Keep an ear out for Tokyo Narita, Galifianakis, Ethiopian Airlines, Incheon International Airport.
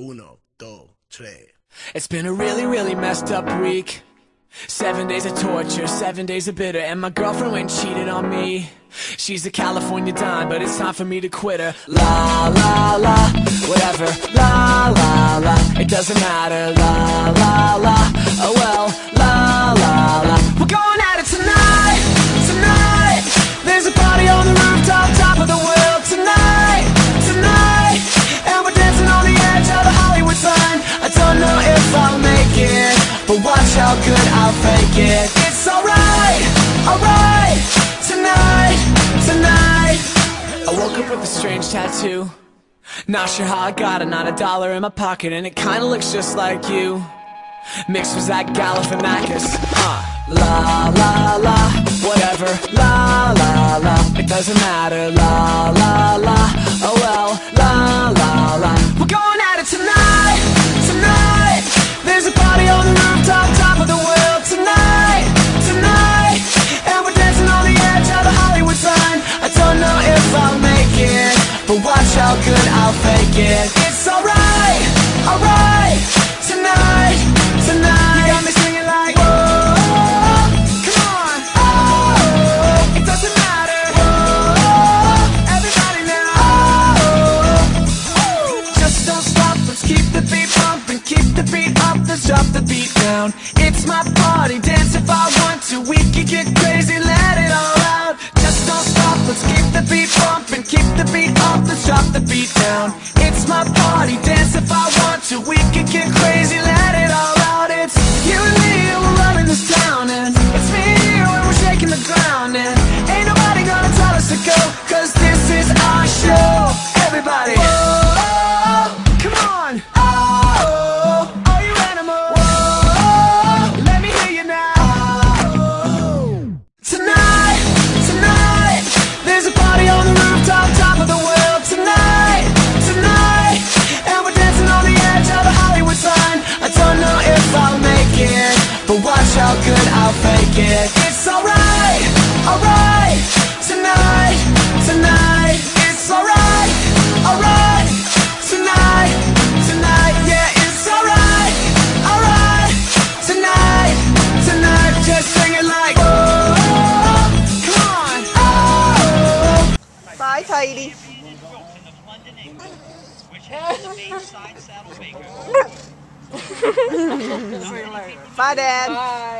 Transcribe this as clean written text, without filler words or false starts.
Uno, dos, tres. It's been a really messed up week. 7 days of torture, 7 days of bitter. And my girlfriend went and cheated on me. She's a California dime, but it's time for me to quit her. La, la, la, whatever. La, la, la, it doesn't matter. La, la, la, oh well. La, la, la, we're going at it tonight, tonight. There's a party on the rooftop, top of the world. Tonight, tonight. And we're dancing on the edge of the Hollywood sign. I don't know if I'll make it, but watch how good I'll fake it. It's alright, alright. Tonight, I woke up with a strange tattoo. Not sure how I got it, not a dollar in my pocket, and it kinda looks just like you. Mixed with that Galifianakis. La la la, whatever. La la la, it doesn't matter. La la la, oh well. La la la, we're going at it tonight, tonight. There's a party on the rooftop, top of the world. Tonight, tonight. And we're dancing on the edge of the Hollywood sign. I don't know if I'll make it, but watch how good I'll fake it. It's alright, alright. Tonight, tonight. You got me singing like, whoa, come on. Oh, it doesn't matter. Whoa, everybody now. Oh, oh, just don't stop. Let's keep the beat pumping, keep the beat up. Let's drop the beat down. It's my party. Dance if I want to. We can get crazy. Let it all. Let's keep the beat pumping, keep the beat up, let's drop the beat down. It's my party, dance if I want to, we can get crazy, let it all out. It's you and me, and we're running this town, and it's me and you, and we're shaking the ground, and ain't nobody gonna tell us to go, cause this is our show. Everybody, whoa, come on, oh, are you animals? Whoa, let me hear you now, oh. Tonight, tonight. There's a party on the rooftop, top of the world. Tonight, tonight. And we're dancing on the edge of the Hollywood sign. I don't know if I'll make it, but watch how good I'll fake it. It's alright, alright. Tonight, tonight. It's alright, alright. Tonight, tonight. Yeah, it's alright, alright. Tonight, tonight. Just sing it like, hi, Heidi. Bye, Dad. Bye.